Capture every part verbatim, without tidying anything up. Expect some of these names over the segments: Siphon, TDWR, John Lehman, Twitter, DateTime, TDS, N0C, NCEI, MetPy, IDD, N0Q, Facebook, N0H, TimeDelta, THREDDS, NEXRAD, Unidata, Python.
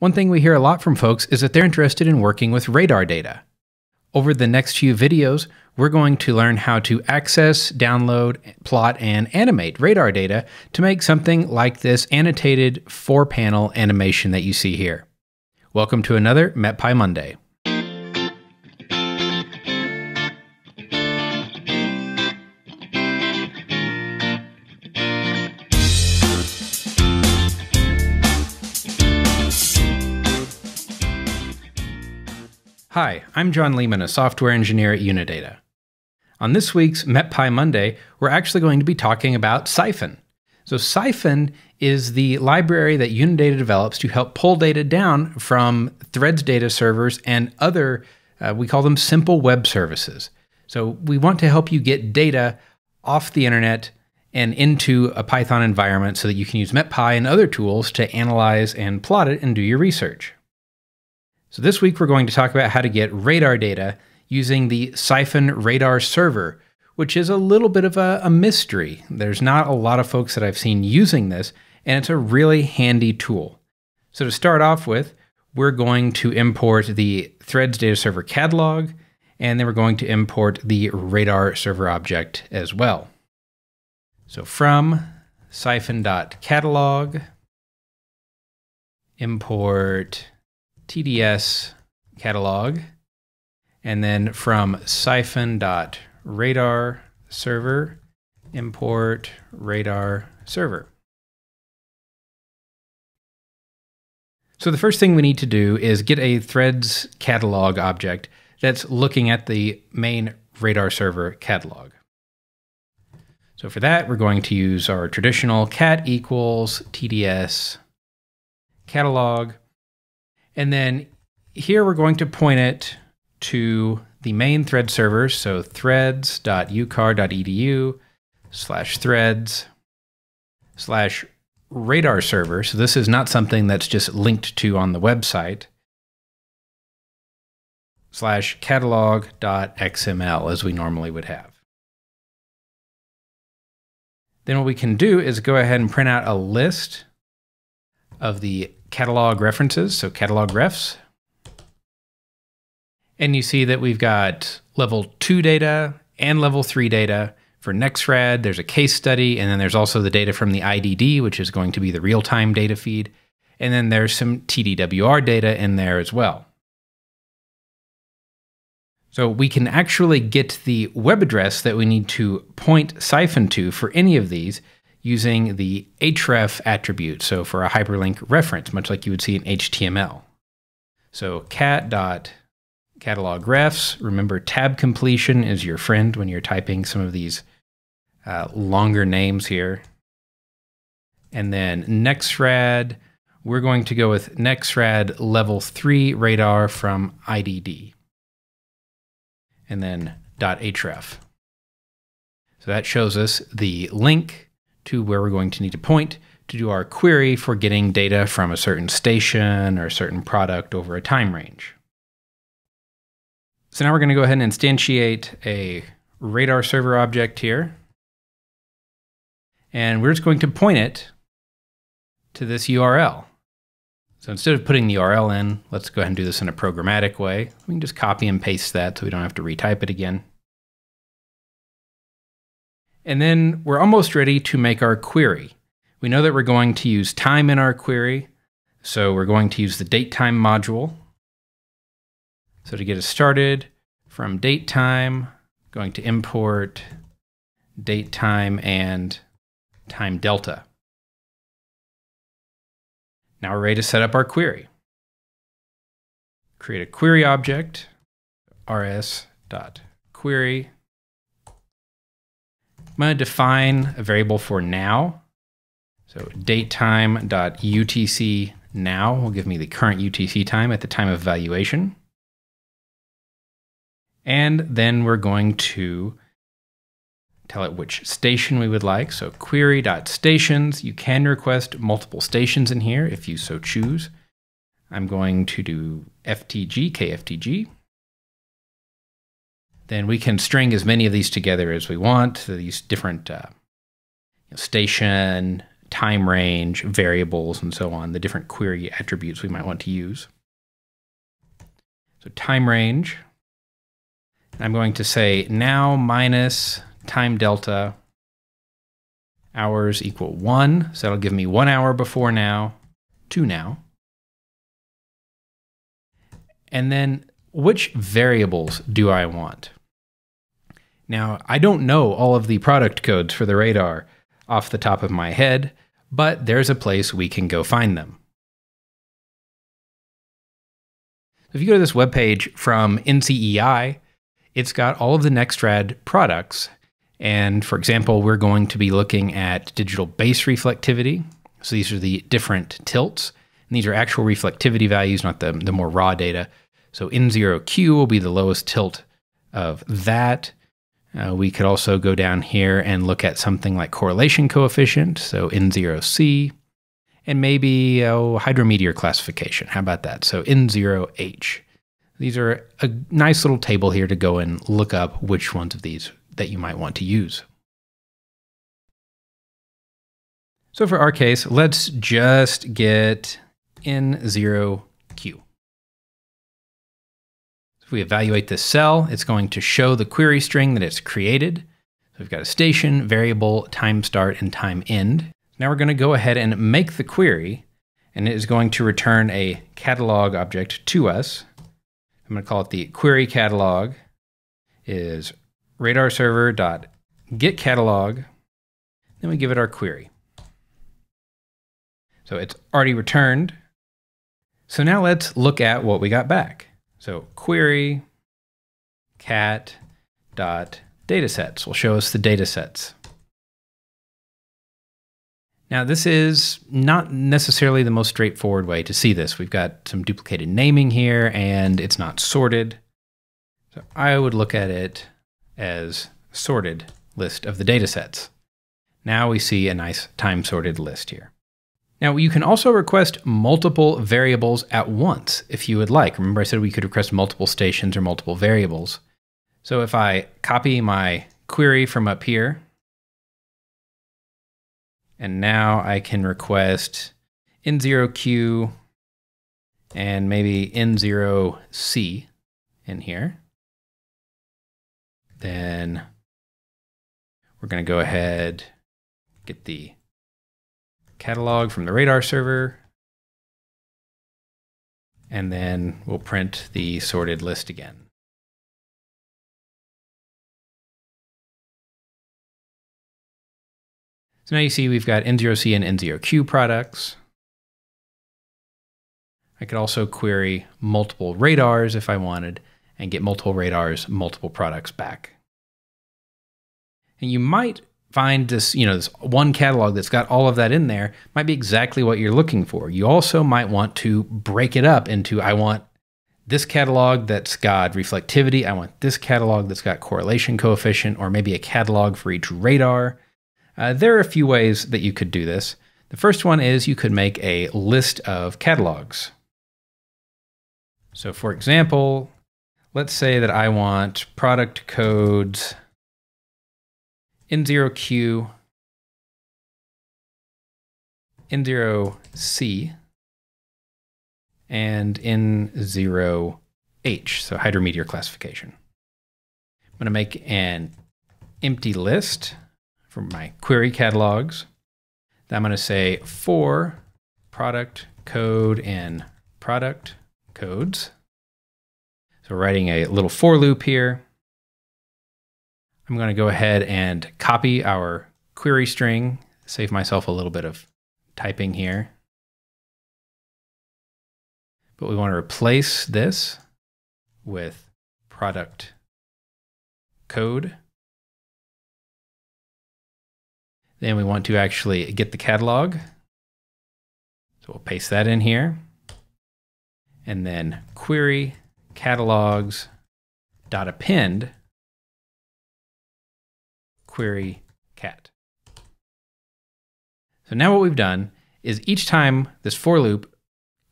One thing we hear a lot from folks is that they're interested in working with radar data. Over the next few videos, we're going to learn how to access, download, plot, and animate radar data to make something like this annotated four-panel animation that you see here. Welcome to another MetPy Monday. Hi, I'm John Lehman, a software engineer at Unidata. On this week's MetPy Monday, we're actually going to be talking about Siphon. So Siphon is the library that Unidata develops to help pull data down from THREDDS data servers and other, uh, we call them simple web services. So we want to help you get data off the internet and into a Python environment so that you can use MetPy and other tools to analyze and plot it and do your research. So this week we're going to talk about how to get radar data using the Siphon radar server, which is a little bit of a, a mystery. There's not a lot of folks that I've seen using this, and it's a really handy tool. So to start off with, we're going to import the THREDDS data server catalog, and then we're going to import the radar server object as well. So from siphon.catalog, import T D S catalog, and then from siphon.radar server, import radar server. So the first thing we need to do is get a THREDDS catalog object that's looking at the main radar server catalog. So for that, we're going to use our traditional cat equals T D S catalog. And then here we're going to point it to the main THREDDS server, so threads.ucar.edu slash threads slash radar server. So this is not something that's just linked to on the website, slash catalog.xml as we normally would have. Then what we can do is go ahead and print out a list of the catalog references, so catalog refs. And you see that we've got level two data and level three data for NEXRAD. There's a case study, and then there's also the data from the I D D, which is going to be the real-time data feed. And then there's some T D W R data in there as well. So we can actually get the web address that we need to point Siphon to for any of these using the href attribute, so for a hyperlink reference, much like you would see in H T M L. So cat.catalogRefs, remember tab completion is your friend when you're typing some of these uh, longer names here. And then NEXRAD, we're going to go with NEXRAD level three radar from I D D. And then .href. So that shows us the link to where we're going to need to point to do our query for getting data from a certain station or a certain product over a time range. So now we're going to go ahead and instantiate a radar server object here. And we're just going to point it to this U R L. So instead of putting the U R L in, let's go ahead and do this in a programmatic way. We can just copy and paste that so we don't have to retype it again. And then we're almost ready to make our query. We know that we're going to use time in our query, so we're going to use the DateTime module. So to get us started, from DateTime, going to import DateTime and TimeDelta. Now we're ready to set up our query. Create a query object, rs.query. I'm going to define a variable for now. So datetime.utc now will give me the current U T C time at the time of evaluation. And then we're going to tell it which station we would like. So query.stations, you can request multiple stations in here if you so choose. I'm going to do F T G, K F T G. Then we can string as many of these together as we want, so these different uh, you know, station, time range, variables, and so on, the different query attributes we might want to use. So time range, I'm going to say now minus time delta hours equal one. So that'll give me one hour before now to now. And then which variables do I want? Now, I don't know all of the product codes for the radar off the top of my head, but there's a place we can go find them. If you go to this webpage from N C E I, it's got all of the NEXRAD products. And for example, we're going to be looking at digital base reflectivity. So these are the different tilts. And these are actual reflectivity values, not the, the more raw data. So N zero Q will be the lowest tilt of that. Uh, we could also go down here and look at something like correlation coefficient, so N zero C, and maybe oh, hydrometeor classification. How about that? So N zero H. These are a nice little table here to go and look up which ones of these that you might want to use. So for our case, let's just get N zero Q. If we evaluate this cell, it's going to show the query string that it's created. So we've got a station, variable, time start, and time end. Now we're going to go ahead and make the query, and it is going to return a catalog object to us. I'm going to call it the query catalog is radar server dot get catalog. Then we give it our query. So it's already returned. So now let's look at what we got back. So query cat dot datasets will show us the datasets. Now this is not necessarily the most straightforward way to see this. We've got some duplicated naming here and it's not sorted. So I would look at it as sorted list of the datasets. Now we see a nice time sorted list here. Now you can also request multiple variables at once if you would like. Remember I said we could request multiple stations or multiple variables. So if I copy my query from up here, and now I can request N zero Q and maybe N zero C in here. Then we're gonna go ahead, get the catalog from the radar server, and then we'll print the sorted list again. So now you see we've got N zero C and N zero Q products. I could also query multiple radars if I wanted and get multiple radars, multiple products back. And you might find this, you know, this one catalog that's got all of that in there might be exactly what you're looking for. You also might want to break it up into, I want this catalog that's got reflectivity, I want this catalog that's got correlation coefficient, or maybe a catalog for each radar. Uh, there are a few ways that you could do this. The first one is you could make a list of catalogs. So for example, let's say that I want product codes N zero Q, N zero C, and N zero H, so hydrometeor classification. I'm going to make an empty list for my query catalogs. Then I'm going to say for product code and product codes. So writing a little for loop here. I'm going to go ahead and copy our query string, save myself a little bit of typing here. But we want to replace this with product code. Then we want to actually get the catalog. So we'll paste that in here. And then query catalogs dot append query cat. So now what we've done is each time this for loop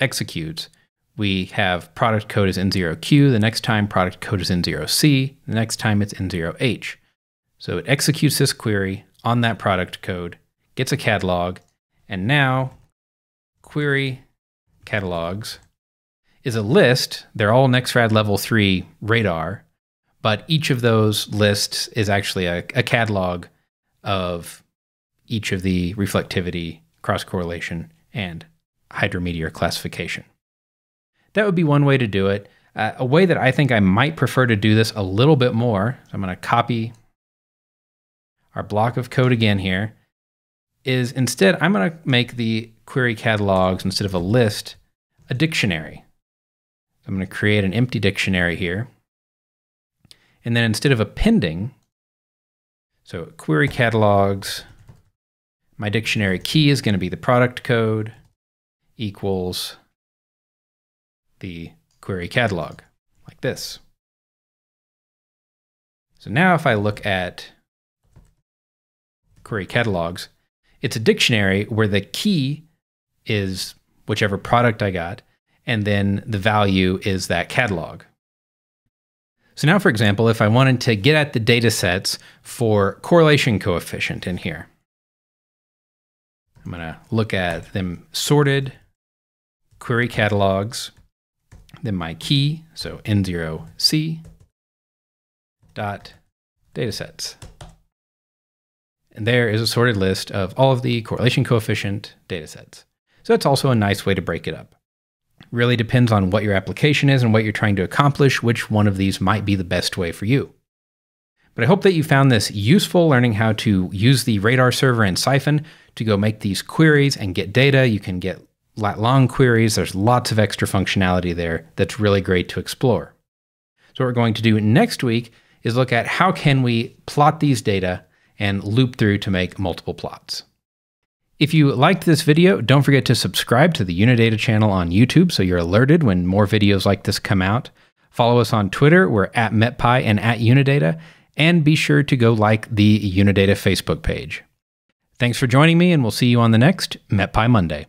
executes, we have product code is N zero Q, the next time product code is N zero C, the next time it's N zero H. So it executes this query on that product code, gets a catalog, And now query catalogs is a list. They're all NEXRAD level three radar, but each of those lists is actually a, a catalog of each of the reflectivity, cross-correlation, and hydrometeor classification. That would be one way to do it. Uh, a way that I think I might prefer to do this a little bit more, I'm going to copy our block of code again here, is instead I'm going to make the query catalogs, instead of a list, a dictionary. I'm going to create an empty dictionary here. And then instead of appending, so query catalogs, my dictionary key is going to be the product code equals the query catalog, like this. So now if I look at query catalogs, it's a dictionary where the key is whichever product I got, and then the value is that catalog. So now, for example, if I wanted to get at the data sets for correlation coefficient in here, I'm going to look at them sorted, query catalogs, then my key, so N zero C dot datasets. And there is a sorted list of all of the correlation coefficient datasets. So that's also a nice way to break it up. Really depends on what your application is and what you're trying to accomplish, which one of these might be the best way for you. But I hope that you found this useful, learning how to use the radar server in Siphon to go make these queries and get data. You can get lat-long queries. There's lots of extra functionality there that's really great to explore. So what we're going to do next week is look at how can we plot these data and loop through to make multiple plots. If you liked this video, don't forget to subscribe to the Unidata channel on YouTube so you're alerted when more videos like this come out. Follow us on Twitter. We're at MetPy and at Unidata. And be sure to go like the Unidata Facebook page. Thanks for joining me, and we'll see you on the next MetPy Monday.